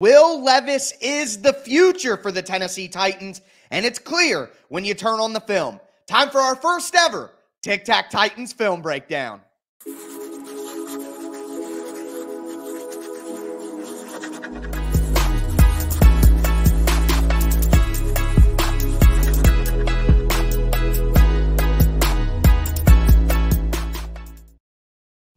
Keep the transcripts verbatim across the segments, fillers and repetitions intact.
Will Levis is the future for the Tennessee Titans, and it's clear when you turn on the film. Time for our first ever Tic Tac Titans film breakdown.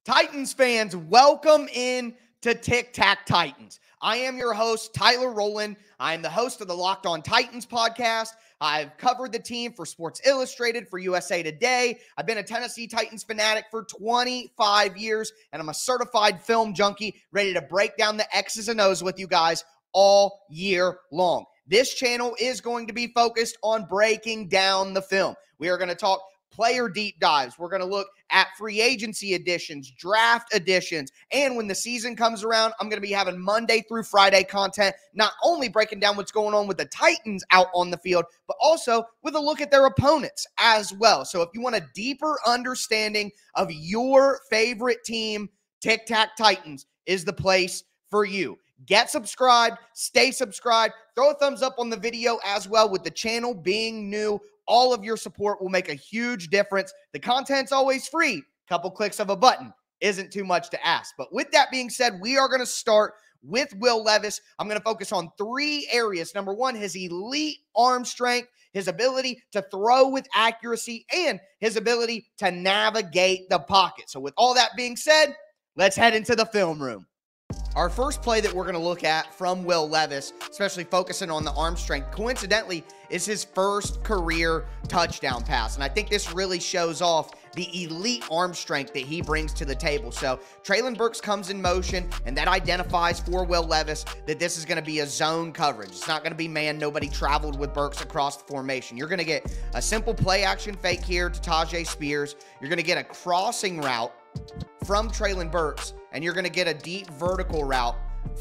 Titans fans, welcome in to Tic Tac Titans. I am your host, Tyler Rowland. I am the host of the Locked on Titans podcast. I've covered the team for Sports Illustrated, for U S A Today. I've been a Tennessee Titans fanatic for twenty-five years, and I'm a certified film junkie ready to break down the X's and O's with you guys all year long. This channel is going to be focused on breaking down the film. We are going to talk player deep dives. We're going to look at free agency additions, draft additions, and when the season comes around, I'm going to be having Monday through Friday content, not only breaking down what's going on with the Titans out on the field, but also with a look at their opponents as well. So if you want a deeper understanding of your favorite team, Tic Tac Titans is the place for you. Get subscribed, stay subscribed, throw a thumbs up on the video as well. With the channel being new, all of your support will make a huge difference. The content's always free. Couple clicks of a button isn't too much to ask. But with that being said, we are going to start with Will Levis. I'm going to focus on three areas. Number one, his elite arm strength, his ability to throw with accuracy, and his ability to navigate the pocket. So with all that being said, let's head into the film room. Our first play that we're going to look at from Will Levis, especially focusing on the arm strength, coincidentally, is his first career touchdown pass. And I think this really shows off the elite arm strength that he brings to the table. So Treylon Burks comes in motion, and that identifies for Will Levis that this is going to be a zone coverage. It's not going to be man. Nobody traveled with Burks across the formation. You're going to get a simple play action fake here to Tajay Spears. You're going to get a crossing route from Treylon Burks, and you're going to get a deep vertical route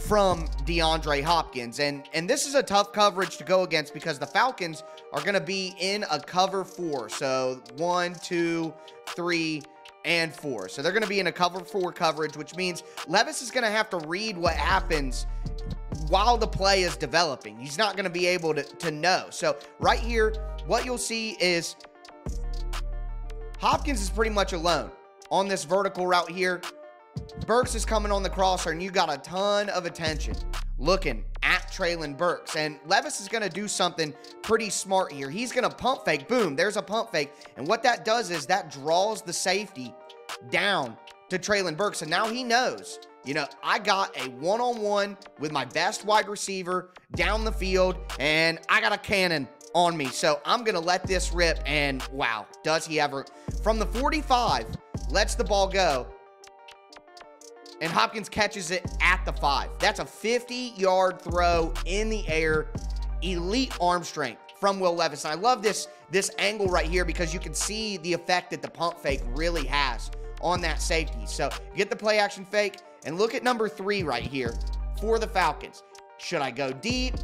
from DeAndre Hopkins. And, and this is a tough coverage to go against because the Falcons are going to be in a cover four. So one, two, three, and four. So they're going to be in a cover four coverage, which means Levis is going to have to read what happens while the play is developing. He's not going to be able to, to know. So right here, what you'll see is Hopkins is pretty much alone on this vertical route here. Burks is coming on the crosser, and you got a ton of attention looking at Treylon Burks. And Levis is going to do something pretty smart here. He's going to pump fake. Boom, there's a pump fake. And what that does is that draws the safety down to Treylon Burks. And now he knows, you know, I got a one-on-one with my best wide receiver down the field, and I got a cannon on me. So I'm going to let this rip. And wow, does he ever. From the forty-five, lets the ball go. And Hopkins catches it at the five. That's a fifty-yard throw in the air. Elite arm strength from Will Levis. And I love this, this angle right here because you can see the effect that the pump fake really has on that safety. So get the play action fake and look at number three right here for the Falcons. Should I go deep?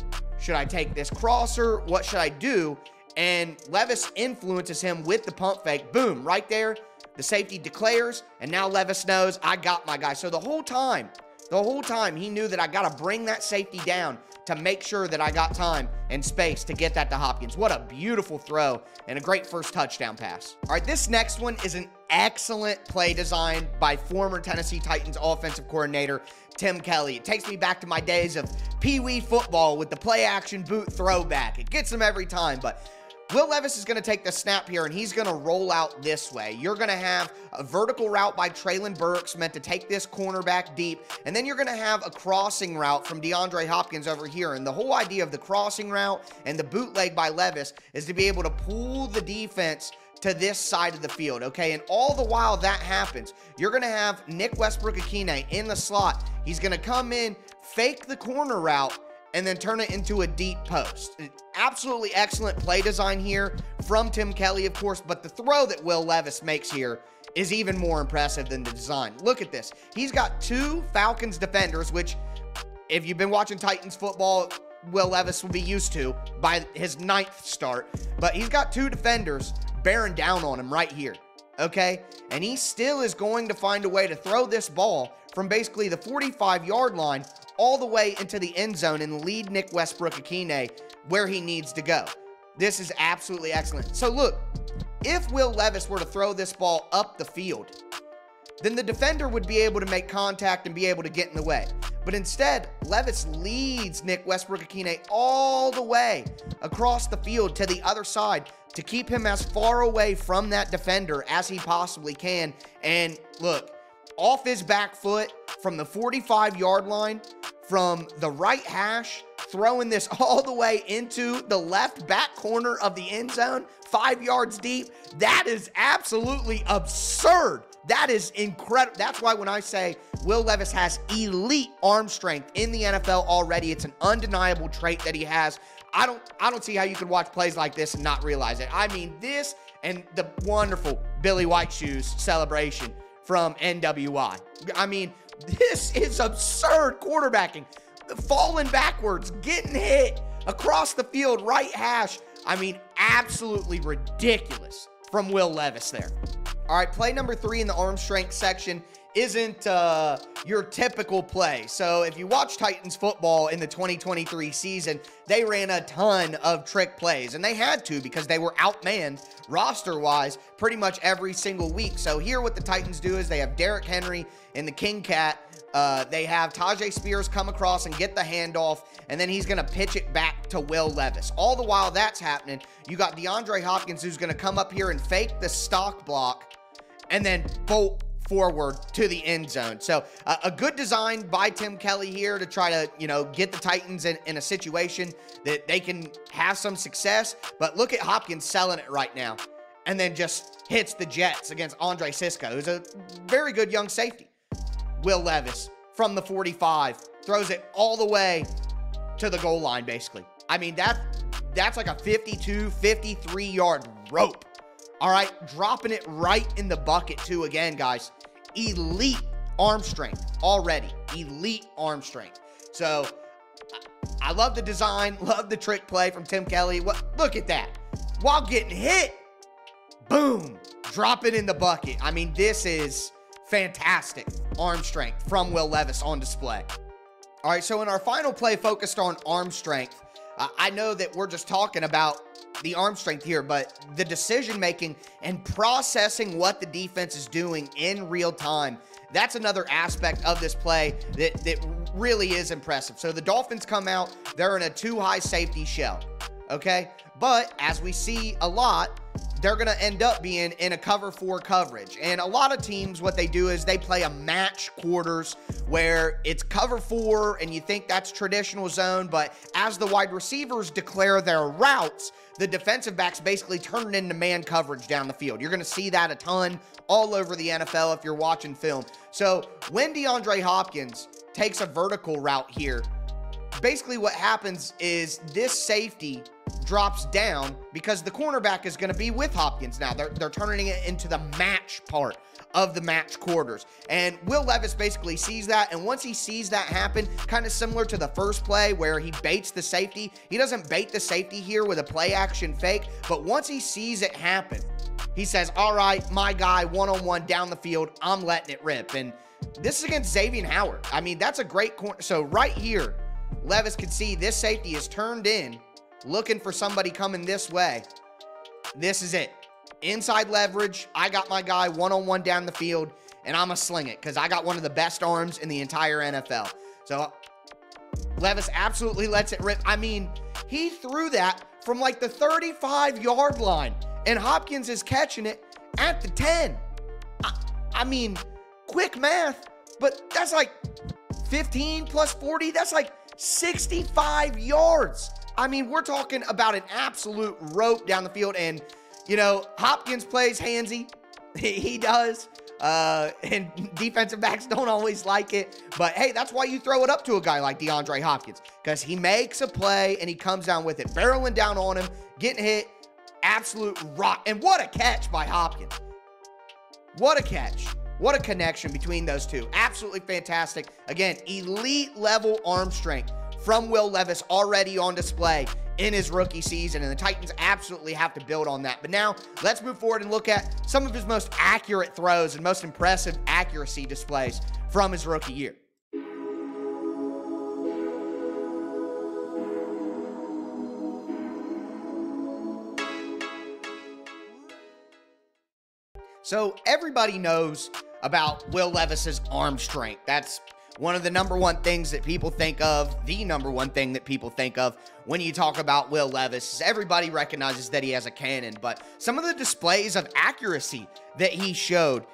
Should I take this crosser? What should I do? And Levis influences him with the pump fake. Boom, right there. The safety declares, and now Levis knows I got my guy. So the whole time, the whole time he knew that I got to bring that safety down to make sure that I got time and space to get that to Hopkins. What a beautiful throw and a great first touchdown pass. All right, this next one is an excellent play design by former Tennessee Titans offensive coordinator Tim Kelly. It takes me back to my days of pee-wee football with the play-action boot throwback. It gets him every time, but Will Levis is going to take the snap here, and he's going to roll out this way. You're going to have a vertical route by Treylon Burks meant to take this cornerback deep, and then you're going to have a crossing route from DeAndre Hopkins over here. And the whole idea of the crossing route and the bootleg by Levis is to be able to pull the defense to this side of the field, okay? And all the while that happens, you're going to have Nick Westbrook-Akine in the slot. He's going to come in, fake the corner route, and then turn it into a deep post. Absolutely excellent play design here from Tim Kelly, of course, but the throw that Will Levis makes here is even more impressive than the design. Look at this. He's got two Falcons defenders, which if you've been watching Titans football, Will Levis will be used to by his ninth start, but he's got two defenders bearing down on him right here, okay? And he still is going to find a way to throw this ball from basically the forty-five-yard line all the way into the end zone and lead Nick Westbrook-Akine where he needs to go. This is absolutely excellent. So look, if Will Levis were to throw this ball up the field, then the defender would be able to make contact and be able to get in the way. But instead, Levis leads Nick Westbrook-Akine all the way across the field to the other side to keep him as far away from that defender as he possibly can. And look, off his back foot from the forty-five yard line, from the right hash, throwing this all the way into the left back corner of the end zone, five yards deep. That is absolutely absurd. That is incredible. That's why when I say Will Levis has elite arm strength in the N F L already, it's an undeniable trait that he has. I don't, I don't see how you could watch plays like this and not realize it. I mean, this and the wonderful Billy White Shoes celebration from N W I. I mean, this is absurd quarterbacking. Falling backwards, getting hit across the field, right hash. I mean, absolutely ridiculous from Will Levis there. All right, play number three in the arm strength section isn't uh, your typical play. So if you watch Titans football in the twenty twenty-three season, they ran a ton of trick plays, and they had to because they were outmanned roster-wise pretty much every single week. So here what the Titans do is they have Derrick Henry and the King Cat. Uh, they have Tajay Spears come across and get the handoff, and then he's going to pitch it back to Will Levis. All the while that's happening, you got DeAndre Hopkins who's going to come up here and fake the stock block and then bolt forward to the end zone. So uh, a good design by Tim Kelly here to try to, you know, get the Titans in, in a situation that they can have some success. But look at Hopkins selling it right now and then just hits the jets against Andre Cisco, who's a very good young safety. Will Levis from the forty-five throws it all the way to the goal line, basically. I mean, that that's like a fifty-two, fifty-three yard rope. All right, dropping it right in the bucket too again, guys. Elite arm strength already. Elite arm strength. So I love the design, love the trick play from Tim Kelly. What, look at that. While getting hit, boom, drop it in the bucket. I mean, this is fantastic arm strength from Will Levis on display. All right, so in our final play focused on arm strength, uh, I know that we're just talking about the arm strength here, but the decision-making and processing what the defense is doing in real time, that's another aspect of this play that, that really is impressive. So the Dolphins come out, they're in a two-high safety shell, okay? But as we see a lot, they're going to end up being in a cover four coverage. And a lot of teams, what they do is they play a match quarters where it's cover four and you think that's traditional zone. But as the wide receivers declare their routes, the defensive backs basically turn into man coverage down the field. You're going to see that a ton all over the N F L if you're watching film. So when DeAndre Hopkins takes a vertical route here, basically what happens is this safety drops down because the cornerback is going to be with Hopkins now. They're, they're turning it into the match part of the match quarters. And Will Levis basically sees that. And once he sees that happen, kind of similar to the first play where he baits the safety, he doesn't bait the safety here with a play action fake. But once he sees it happen, he says, all right, my guy one-on-one down the field, I'm letting it rip. And this is against Xavier Howard. I mean, that's a great corner. So right here, Levis could see this safety is turned in, looking for somebody coming this way. This is it. Inside leverage. I got my guy one-on-one down the field, and I'm going to sling it because I got one of the best arms in the entire N F L. So Levis absolutely lets it rip. I mean, he threw that from like the thirty-five yard line, and Hopkins is catching it at the ten. I, I mean, quick math, but that's like fifteen plus forty. That's like sixty-five yards. I mean, we're talking about an absolute rope down the field. And, you know, Hopkins plays handsy. He does. Uh, and defensive backs don't always like it. But, hey, that's why you throw it up to a guy like DeAndre Hopkins, because he makes a play and he comes down with it. Barreling down on him, getting hit, absolute rock. And what a catch by Hopkins. What a catch. What a connection between those two. Absolutely fantastic. Again, elite level arm strength from Will Levis already on display in his rookie season, and the Titans absolutely have to build on that. But now let's move forward and look at some of his most accurate throws and most impressive accuracy displays from his rookie year. So everybody knows about Will Levis's arm strength. That's one of the number one things that people think of, the number one thing that people think of when you talk about Will Levis. Everybody recognizes that he has a cannon, but some of the displays of accuracy that he showed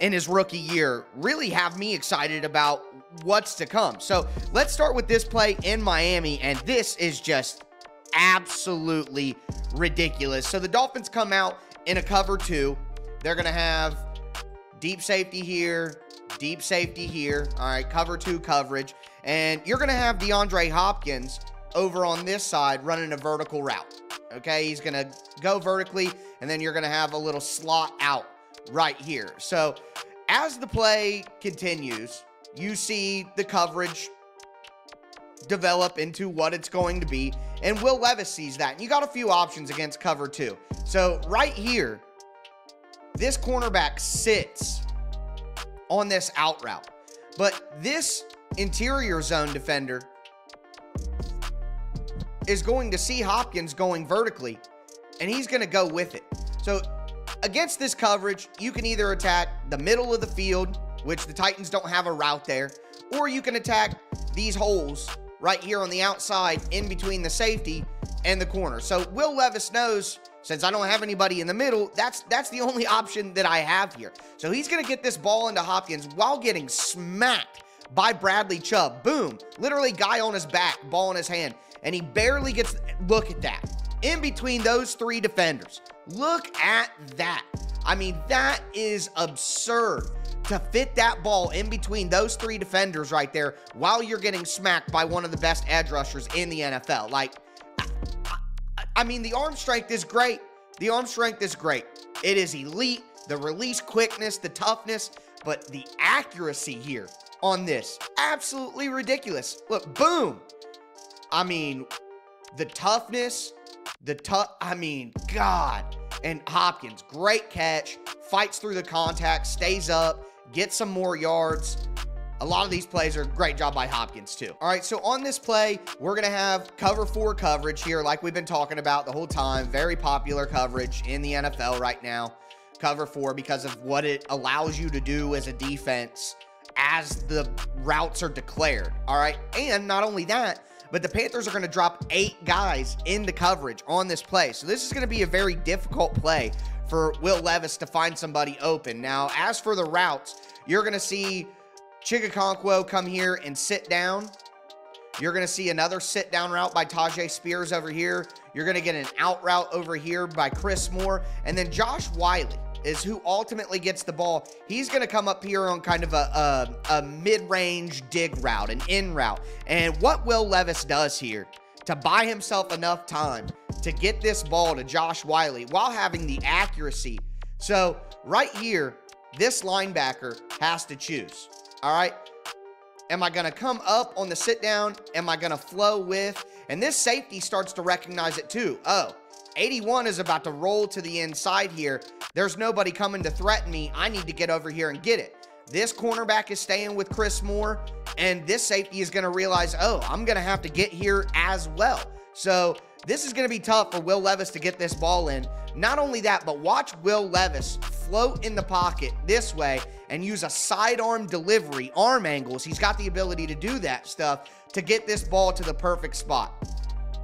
in his rookie year really have me excited about what's to come. So let's start with this play in Miami, and this is just absolutely ridiculous. So the Dolphins come out in a cover two. They're going to have deep safety here, deep safety here. All right, cover two coverage. And you're going to have DeAndre Hopkins over on this side running a vertical route. Okay, he's going to go vertically, and then you're going to have a little slot out right here. So as the play continues, you see the coverage develop into what it's going to be. And Will Levis sees that. And you got a few options against cover two. So right here, this cornerback sits on this out route. But this interior zone defender is going to see Hopkins going vertically, and he's going to go with it. So against this coverage, you can either attack the middle of the field, which the Titans don't have a route there, or you can attack these holes right here on the outside in between the safety and the corner. So Will Levis knows, since I don't have anybody in the middle, that's that's the only option that I have here. So he's going to get this ball into Hopkins while getting smacked by Bradley Chubb. Boom. Literally guy on his back, ball in his hand. And he barely gets, look at that. In between those three defenders. Look at that. I mean, that is absurd to fit that ball in between those three defenders right there while you're getting smacked by one of the best edge rushers in the N F L. Like, I mean, the arm strength is great. The arm strength is great. It is elite. The release quickness, the toughness, but the accuracy here on this, absolutely ridiculous. Look, boom. I mean, the toughness, the tough, I mean, God. And Hopkins, great catch, fights through the contact, stays up, gets some more yards. A lot of these plays are a great job by Hopkins too. All right, so on this play, we're gonna have cover four coverage here like we've been talking about the whole time. Very popular coverage in the N F L right now. Cover four because of what it allows you to do as a defense as the routes are declared, all right? And not only that, but the Panthers are gonna drop eight guys in the coverage on this play. So this is gonna be a very difficult play for Will Levis to find somebody open. Now, as for the routes, you're gonna see Chig Okonkwo come here and sit down. You're going to see another sit down route by Tajay Spears over here. You're going to get an out route over here by Chris Moore. And then Josh Whyle is who ultimately gets the ball. He's going to come up here on kind of a, a, a mid-range dig route, an in route. And what Will Levis does here to buy himself enough time to get this ball to Josh Whyle while having the accuracy. So right here, this linebacker has to choose. All right, am I going to come up on the sit down? Am I going to flow with? And this safety starts to recognize it too. Oh, eighty-one is about to roll to the inside here. There's nobody coming to threaten me. I need to get over here and get it. This cornerback is staying with Chris Moore, and this safety is going to realize, oh, I'm going to have to get here as well. So this is going to be tough for Will Levis to get this ball in. Not only that, but watch Will Levis float in the pocket this way and use a sidearm delivery, arm angles. He's got the ability to do that stuff to get this ball to the perfect spot.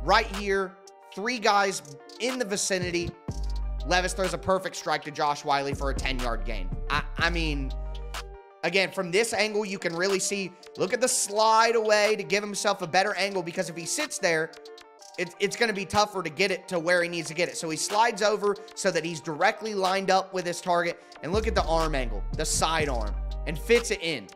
Right here, three guys in the vicinity. Levis throws a perfect strike to Josh Whyle for a ten-yard gain. I, I mean, again, from this angle, you can really see, look at the slide away to give himself a better angle, because if he sits there, It, it's going to be tougher to get it to where he needs to get it. So he slides over so that he's directly lined up with his target. And look at the arm angle, the side arm, and fits it in.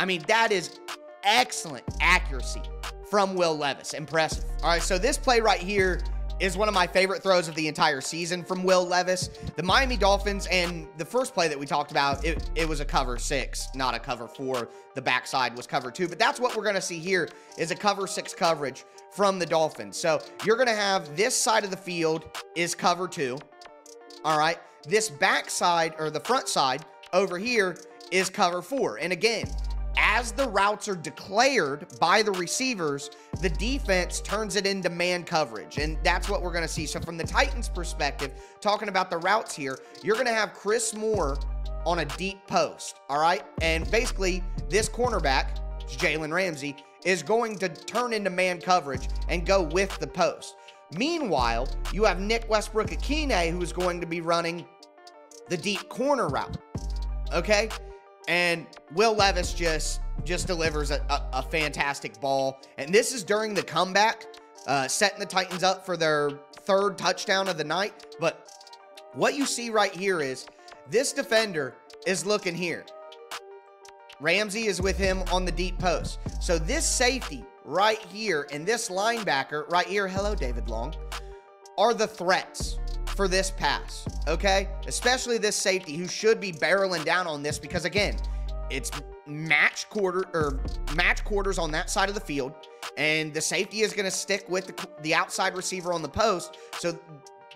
I mean, that is excellent accuracy from Will Levis. Impressive. All right, so this play right here is one of my favorite throws of the entire season from Will Levis. The Miami Dolphins, and the first play that we talked about, it, it was a cover six, not a cover four. The backside was cover two, but that's what we're going to see here is a cover six coverage from the Dolphins. So you're going to have this side of the field is cover two. All right. This backside, or the front side over here, is cover four. And again, as the routes are declared by the receivers, the defense turns it into man coverage. And that's what we're going to see. So from the Titans' perspective, talking about the routes here, you're going to have Chris Moore on a deep post, all right? And basically, this cornerback, Jalen Ramsey, is going to turn into man coverage and go with the post. Meanwhile, you have Nick Westbrook-Akine, who is going to be running the deep corner route, okay? And Will Levis just, just delivers a, a, a fantastic ball. And this is during the comeback, uh, setting the Titans up for their third touchdown of the night. But what you see right here is this defender is looking here. Ramsey is with him on the deep post. So this safety right here and this linebacker right here, hello, David Long, are the threats for this pass, okay? Especially this safety who should be barreling down on this because, again, it's match quarter or match quarters on that side of the field, and the safety is going to stick with the, the outside receiver on the post, so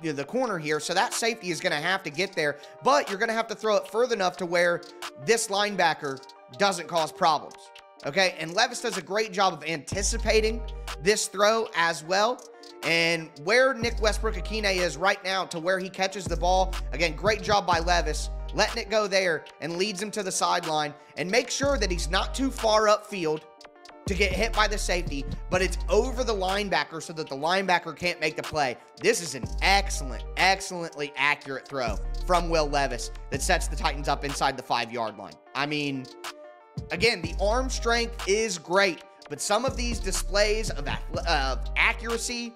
you know, the corner here, so that safety is going to have to get there, but you're going to have to throw it further enough to where this linebacker doesn't cause problems, okay? And Levis does a great job of anticipating this throw as well. And where Nick Westbrook-Akine is right now to where he catches the ball, again, great job by Levis, letting it go there and leads him to the sideline and make sure that he's not too far upfield to get hit by the safety, but it's over the linebacker so that the linebacker can't make the play. This is an excellent, excellently accurate throw from Will Levis that sets the Titans up inside the five-yard line. I mean, again, the arm strength is great, but some of these displays of uh, accuracy,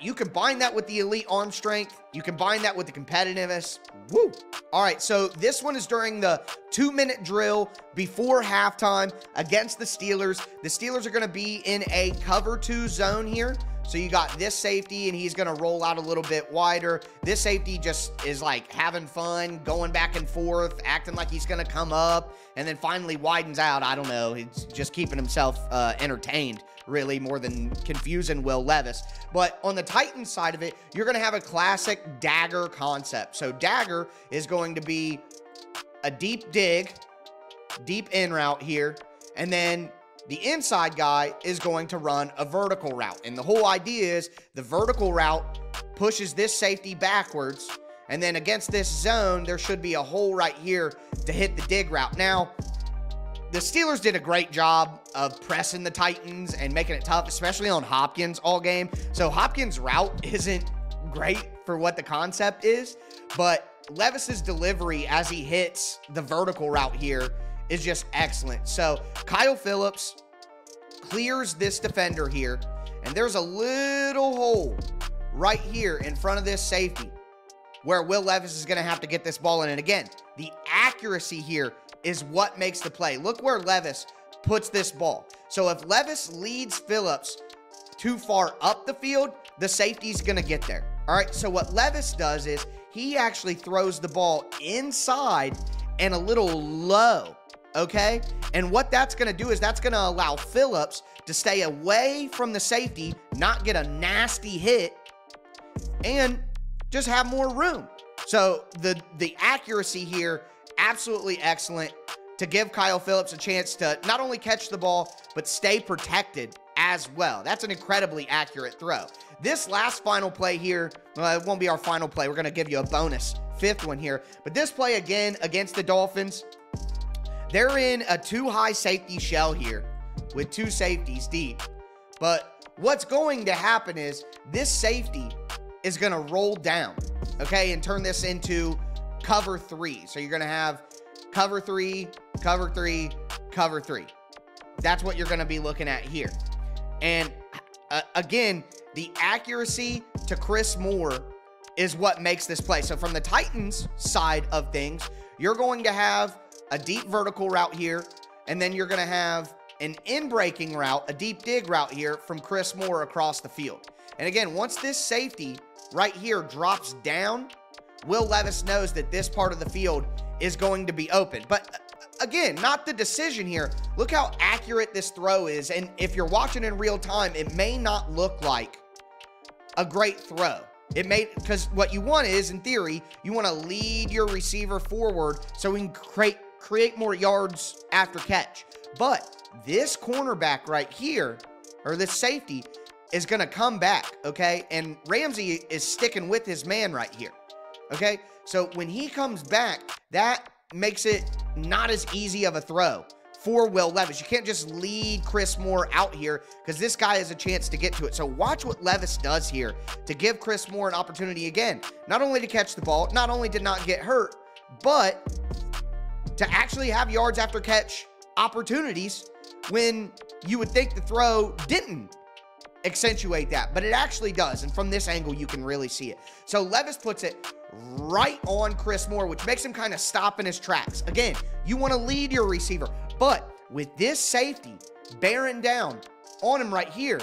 you combine that with the elite arm strength. You combine that with the competitiveness. Woo! All right, so this one is during the two-minute drill before halftime against the Steelers. The Steelers are going to be in a cover two zone here. So you got this safety, and he's going to roll out a little bit wider. This safety just is, like, having fun, going back and forth, acting like he's going to come up, and then finally widens out. I don't know. He's just keeping himself uh, entertained, really, more than confusing Will Levis. But on the Titans side of it, you're going to have a classic dagger concept. So dagger is going to be a deep dig, deep in route here, and then the inside guy is going to run a vertical route. And the whole idea is the vertical route pushes this safety backwards. And then against this zone, there should be a hole right here to hit the dig route. Now, the Steelers did a great job of pressing the Titans and making it tough, especially on Hopkins all game. So Hopkins' route isn't great for what the concept is, but Levis's delivery as he hits the vertical route here is just excellent. So Kyle Phillips clears this defender here, and there's a little hole right here in front of this safety where Will Levis is going to have to get this ball in. And again, the accuracy here is what makes the play. Look where Levis puts this ball. So if Levis leads Phillips too far up the field, the safety's going to get there. All right, so what Levis does is he actually throws the ball inside and a little low, okay? And what that's going to do is that's going to allow Phillips to stay away from the safety, not get a nasty hit, and just have more room. So the, the accuracy here, absolutely excellent to give Kyle Phillips a chance to not only catch the ball, but stay protected as well. That's an incredibly accurate throw. This last final play here, well, it won't be our final play. We're going to give you a bonus fifth one here. But this play, again, against the Dolphins, they're in a two-high safety shell here with two safeties deep. But what's going to happen is this safety is going to roll down, okay, and turn this into cover three. So you're going to have cover three, cover three, cover three. That's what you're going to be looking at here. And, uh, again, the accuracy to Chris Moore is what makes this play. So from the Titans side of things, you're going to have a deep vertical route here, and then you're going to have an in-breaking route, a deep dig route here from Chris Moore across the field. And again, once this safety right here drops down, Will Levis knows that this part of the field is going to be open. But again, not the decision here. Look how accurate this throw is. And if you're watching in real time, it may not look like a great throw. It made, because what you want is, in theory, you want to lead your receiver forward so he can create create more yards after catch. But this cornerback right here, or this safety, is going to come back, okay? And Ramsey is sticking with his man right here, okay? So when he comes back, that makes it not as easy of a throw for Will Levis. You can't just lead Chris Moore out here because this guy has a chance to get to it. So watch what Levis does here to give Chris Moore an opportunity again, not only to catch the ball, not only to not get hurt, but to actually have yards after catch opportunities when you would think the throw didn't accentuate that, but it actually does. And from this angle, you can really see it. So Levis puts it right on Chris Moore, which makes him kind of stop in his tracks. Again, you want to lead your receiver, but with this safety bearing down on him right here,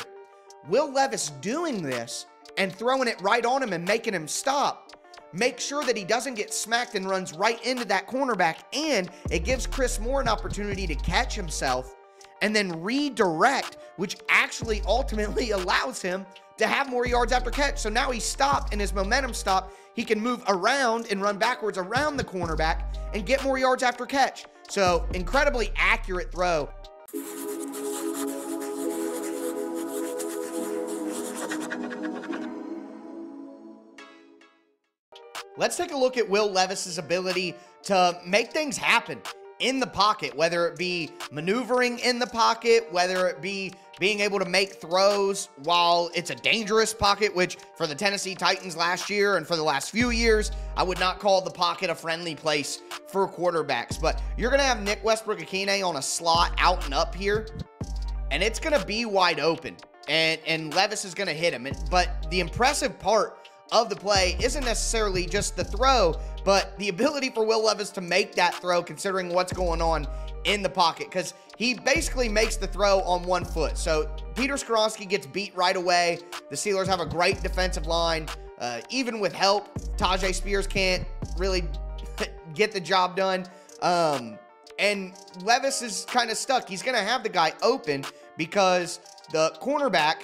Will Levis doing this and throwing it right on him and making him stop, make sure that he doesn't get smacked and runs right into that cornerback, and it gives Chris Moore an opportunity to catch himself and then redirect, which actually ultimately allows him to have more yards after catch. So now he's stopped and his momentum stopped. He can move around and run backwards around the cornerback and get more yards after catch. So incredibly accurate throw. Let's take a look at Will Levis's ability to make things happen in the pocket, whether it be maneuvering in the pocket, whether it be being able to make throws while it's a dangerous pocket, which for the Tennessee Titans last year and for the last few years, I would not call the pocket a friendly place for quarterbacks. But you're going to have Nick Westbrook-Akine on a slot out and up here, and it's going to be wide open, and, and Levis is going to hit him. But the impressive part of the play isn't necessarily just the throw, but the ability for Will Levis to make that throw considering what's going on in the pocket, because he basically makes the throw on one foot. So Peter Skoronski gets beat right away. The Steelers have a great defensive line. Uh, even with help, Tajay Spears can't really get the job done. Um, and Levis is kind of stuck. He's going to have the guy open because the cornerback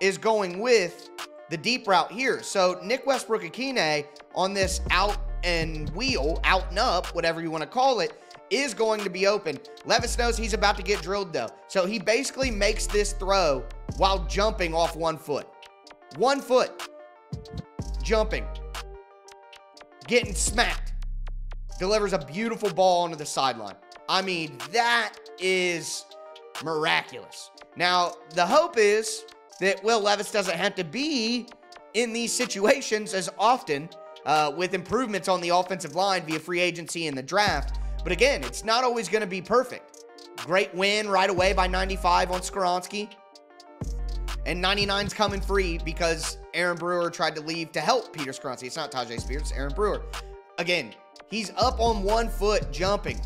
is going with the deep route here. So Nick Westbrook-Akine on this out and wheel, out and up, whatever you want to call it, is going to be open. Levis knows he's about to get drilled though. So he basically makes this throw while jumping off one foot. One foot. Jumping. Getting smacked. Delivers a beautiful ball onto the sideline. I mean, that is miraculous. Now, the hope is that Will Levis doesn't have to be in these situations as often uh, with improvements on the offensive line via free agency and the draft. But again, it's not always going to be perfect. Great win right away by ninety-five on Skoronski. And ninety-nine's coming free because Aaron Brewer tried to leave to help Peter Skoronski. It's not Tajay Spears, it's Aaron Brewer. Again, he's up on one foot jumping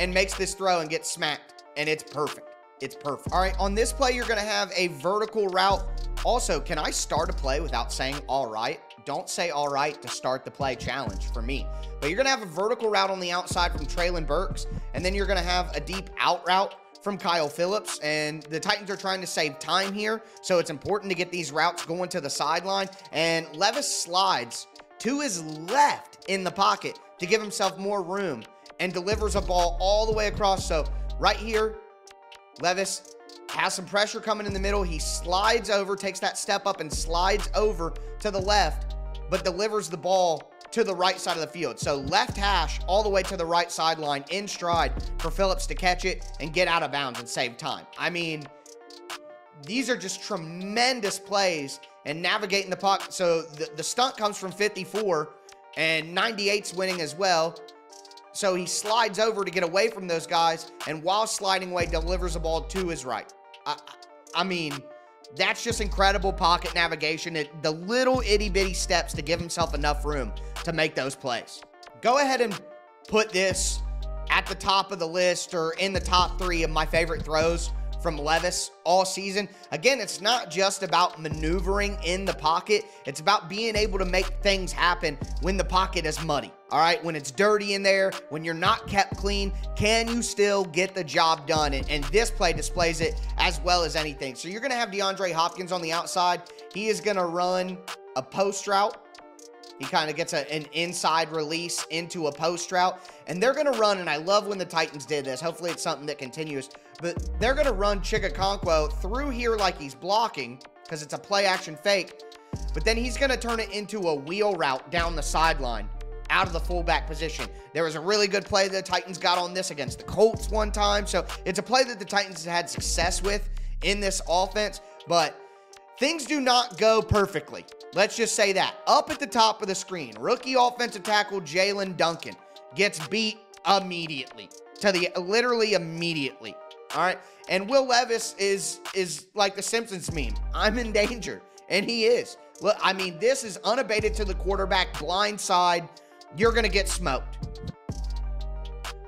and makes this throw and gets smacked. And it's perfect. It's perfect. All right, on this play, you're going to have a vertical route. Also, can I start a play without saying all right? Don't say all right to start the play challenge for me. But you're going to have a vertical route on the outside from Treylon Burks, and then you're going to have a deep out route from Kyle Phillips. And the Titans are trying to save time here, so it's important to get these routes going to the sideline. And Levis slides to his left in the pocket to give himself more room and delivers a ball all the way across. So right here, Levis has some pressure coming in the middle. He slides over, takes that step up and slides over to the left, but delivers the ball to the right side of the field. So left hash all the way to the right sideline in stride for Phillips to catch it and get out of bounds and save time. I mean, these are just tremendous plays and navigating the puck. So the, the stunt comes from fifty-four and ninety-eight's winning as well. So he slides over to get away from those guys, and while sliding away, delivers a ball to his right. I, I mean, that's just incredible pocket navigation. It, the little itty-bitty steps to give himself enough room to make those plays. Go ahead and put this at the top of the list or in the top three of my favorite throws from Levis all season. Again, it's not just about maneuvering in the pocket. It's about being able to make things happen when the pocket is muddy. All right, when it's dirty in there, when you're not kept clean, can you still get the job done? And, and this play displays it as well as anything. So you're going to have DeAndre Hopkins on the outside. He is going to run a post route He kind of gets a, an inside release into a post route, and they're going to run, and I love when the Titans did this. Hopefully it's something that continues, but they're going to run Chig Okonkwo through here like he's blocking because it's a play-action fake, but then he's going to turn it into a wheel route down the sideline out of the fullback position. There was a really good play that the Titans got on this against the Colts one time, so it's a play that the Titans had success with in this offense, but things do not go perfectly. Let's just say that. Up at the top of the screen, rookie offensive tackle Jaelyn Duncan gets beat immediately, to the literally immediately, all right? And Will Levis is, is like the Simpsons meme. I'm in danger, and he is. Look, I mean, this is unabated to the quarterback, blindside. You're going to get smoked.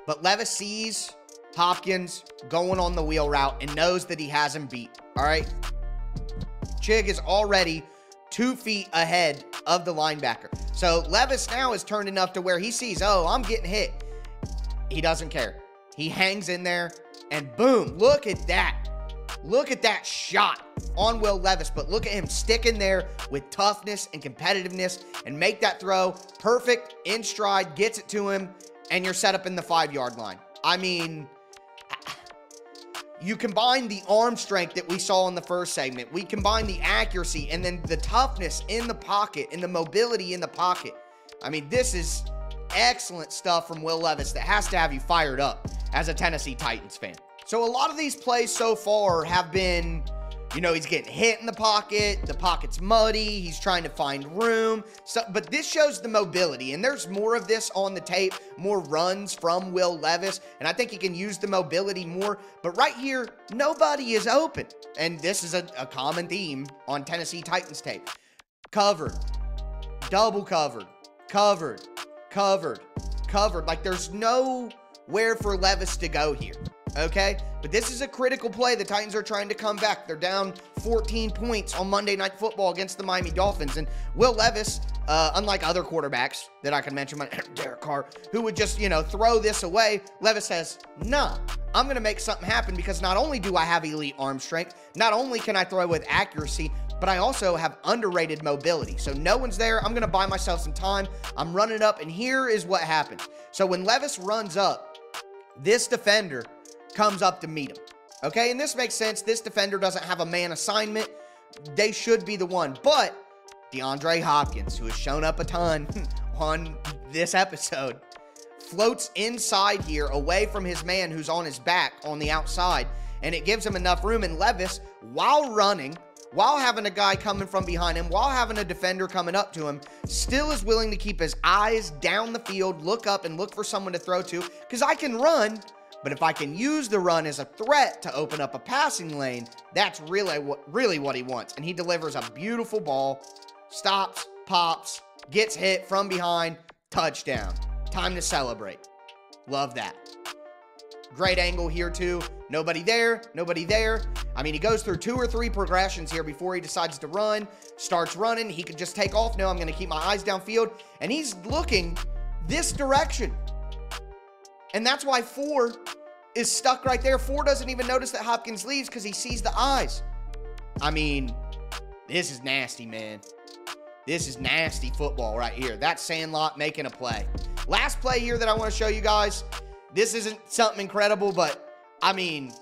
But Levis sees Hopkins going on the wheel route and knows that he has him beat, all right? Chig is already two feet ahead of the linebacker. So Levis now is turned enough to where he sees, oh, I'm getting hit. He doesn't care. He hangs in there, and boom, look at that. Look at that shot on Will Levis, but look at him sticking there with toughness and competitiveness and make that throw. Perfect, in stride, gets it to him, and you're set up in the five-yard line. I mean, you combine the arm strength that we saw in the first segment. We combine the accuracy and then the toughness in the pocket and the mobility in the pocket. I mean, this is excellent stuff from Will Levis that has to have you fired up as a Tennessee Titans fan. So a lot of these plays so far have been, you know, he's getting hit in the pocket, the pocket's muddy, he's trying to find room. So, but this shows the mobility, and there's more of this on the tape, more runs from Will Levis, and I think he can use the mobility more. But right here, nobody is open, and this is a, a common theme on Tennessee Titans tape. Covered, double covered, covered, covered, covered. Like, there's nowhere for Levis to go here. Okay, but this is a critical play. The Titans are trying to come back. They're down fourteen points on Monday Night Football against the Miami Dolphins. And Will Levis, uh, unlike other quarterbacks that I can mention, Derek Carr, who would just, you know, throw this away, Levis says, nah, I'm going to make something happen because not only do I have elite arm strength, not only can I throw with accuracy, but I also have underrated mobility. So no one's there. I'm going to buy myself some time. I'm running up, and here is what happens. So when Levis runs up, this defender comes up to meet him, okay? And this makes sense. This defender doesn't have a man assignment. They should be the one, but DeAndre Hopkins, who has shown up a ton on this episode, floats inside here away from his man who's on his back on the outside, and it gives him enough room, and Levis, while running, while having a guy coming from behind him, while having a defender coming up to him, still is willing to keep his eyes down the field, look up, and look for someone to throw to, because I can run, but if I can use the run as a threat to open up a passing lane, that's really what, really what he wants. And he delivers a beautiful ball, stops, pops, gets hit from behind, touchdown. Time to celebrate. Love that. Great angle here too. Nobody there, nobody there. I mean, he goes through two or three progressions here before he decides to run, starts running. He could just take off. No, I'm going to keep my eyes downfield. And he's looking this direction. And that's why four is stuck right there. Four doesn't even notice that Hopkins leaves because he sees the eyes. I mean, this is nasty, man. This is nasty football right here. That's Sandlot making a play. Last play here that I want to show you guys. This isn't something incredible, but, I mean,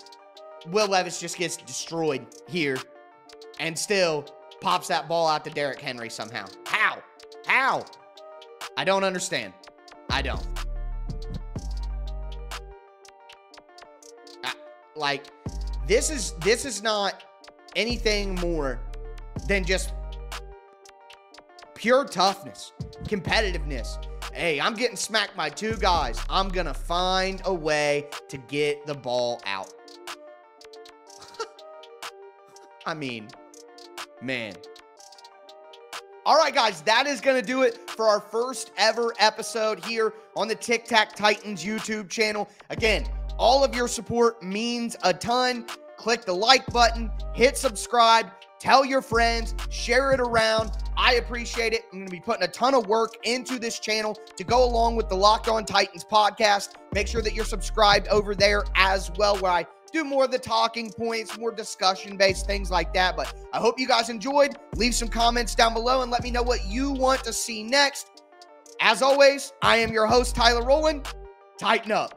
Will Levis just gets destroyed here and still pops that ball out to Derrick Henry somehow. How? How? I don't understand. I don't. Like, this is this is not anything more than just pure toughness, competitiveness. Hey, I'm getting smacked by two guys. I'm gonna find a way to get the ball out. I mean, man. All right, guys, that is going to do it for our first ever episode here on the Tic Tac Titans YouTube channel. Again, all of your support means a ton. Click the like button, hit subscribe, tell your friends, share it around. I appreciate it. I'm going to be putting a ton of work into this channel to go along with the Locked on Titans podcast. Make sure that you're subscribed over there as well, where I do more of the talking points, more discussion-based things like that. But I hope you guys enjoyed. Leave some comments down below and let me know what you want to see next. As always, I am your host, Tyler Rowland. Tighten up.